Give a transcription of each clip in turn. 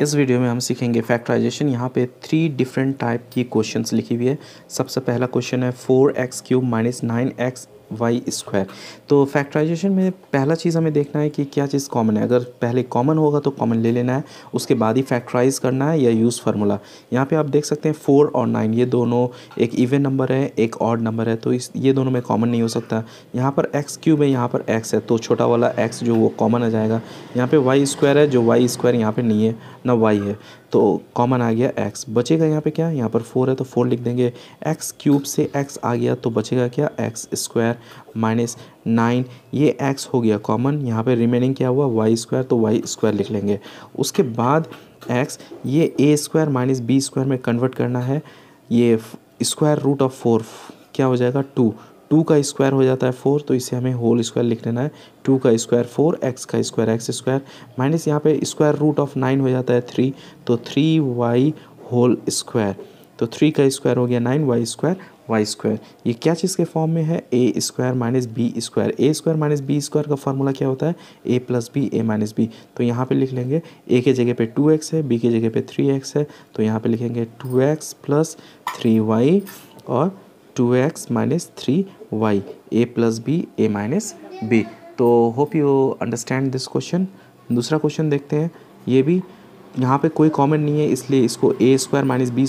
इस वीडियो में हम सीखेंगे फैक्टराइजेशन। यहाँ पे 3 डिफरेंट टाइप की क्वेश्चंस लिखी हुई है। सबसे पहला क्वेश्चन है 4x³ - 9xy²। तो फैक्टराइजेशन में पहला चीज़ हमें देखना है कि क्या चीज़ कॉमन है। अगर पहले कॉमन होगा तो कॉमन ले लेना है, उसके बाद ही फैक्टराइज करना है या यूज़ फार्मूला। यहाँ पे आप देख सकते हैं 4 और 9 ये दोनों एक इवन नंबर है, एक ऑड नंबर है, तो ये दोनों में कॉमन नहीं हो सकता। यहाँ पर x³ है, यहाँ पर x है, तो छोटा वाला x जो वो कॉमन आ जाएगा। यहाँ पर y² है, जो y² यहाँ पर नहीं है ना y है, तो कॉमन आ गया x। बचेगा यहाँ पे क्या, यहाँ पर 4 है तो 4 लिख देंगे। x³ से x आ गया तो बचेगा क्या, x² - 9। ये x हो गया कॉमन। यहाँ पे रिमेनिंग क्या हुआ, y² तो y² लिख लेंगे। उसके बाद x ये a² - b² में कन्वर्ट करना है। ये √4 क्या हो जाएगा, 2 का स्क्वायर हो जाता है 4, तो इसे हमें होल स्क्वायर लिख लेना है। 2 का स्क्वायर 4, x का स्क्वायर x² माइनस यहाँ पे √9 हो जाता है 3, तो 3y²। तो 3 का स्क्वायर हो गया 9 y²। ये क्या चीज़ के फॉर्म में है, a² - b²। a² - b² का फार्मूला क्या होता है, a + b a - b। तो यहाँ पे लिख लेंगे a के जगह पे 2x है, b के जगह पे 3x है, तो यहाँ पे लिखेंगे 2x + 3y और 2x - 3y, a + b a - b। तो hope you understand this question. दूसरा क्वेश्चन देखते हैं। ये भी यहाँ पे कोई कॉमन नहीं है, इसलिए इसको a²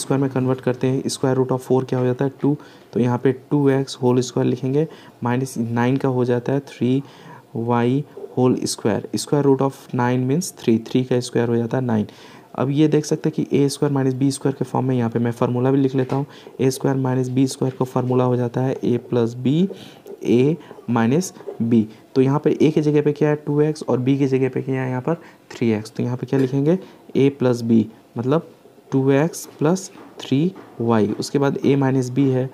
- b² में कन्वर्ट करते हैं। √4 क्या हो जाता है, 2, तो यहाँ पे 2x² लिखेंगे माइनस 9 का हो जाता है 3y²। √9 मीन्स 3 का स्क्वायर हो जाता है 9। अब ये देख सकते हैं कि a² - b² के फॉर्म में, यहाँ पे मैं फार्मूला भी लिख लेता हूँ। a² - b² का फार्मूला हो जाता है a + b a - b। तो यहाँ पे a के जगह पे क्या है, 2x, और b के जगह पे क्या है यहाँ पर 3x, तो यहाँ पे क्या लिखेंगे, a + b मतलब 2x + 3y। उसके बाद a - b है,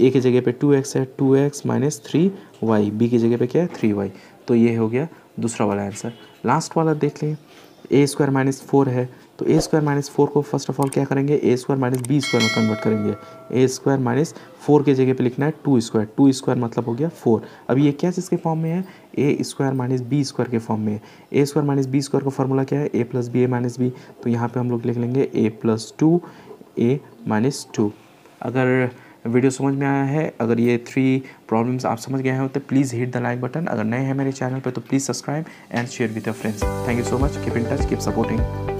a के जगह पे 2x है, 2x - 3y, b की जगह पे क्या है 3y। तो ये हो गया दूसरा वाला आंसर। लास्ट वाला देख लें। a² - 4 है, तो a² - 4 को फर्स्ट ऑफ ऑल क्या करेंगे, a² - b² में कन्वर्ट करेंगे। a² - 4 के जगह पे लिखना है 2²। 2² मतलब हो गया 4। अब ये क्या चीज़ के फॉर्म में है, a² - b² के फॉर्म में है। a² - b² का फार्मूला क्या है, a + b a - b। तो यहाँ पे हम लोग लिख लेंगे a + 2 a - 2। अगर वीडियो समझ में आया है, अगर ये 3 प्रॉब्लम्स आप समझ गए हो तो please hit the like button. अगर नए हैं मेरे चैनल पर तो please subscribe and share with your friends. Thank you so much. Keep in touch, keep supporting.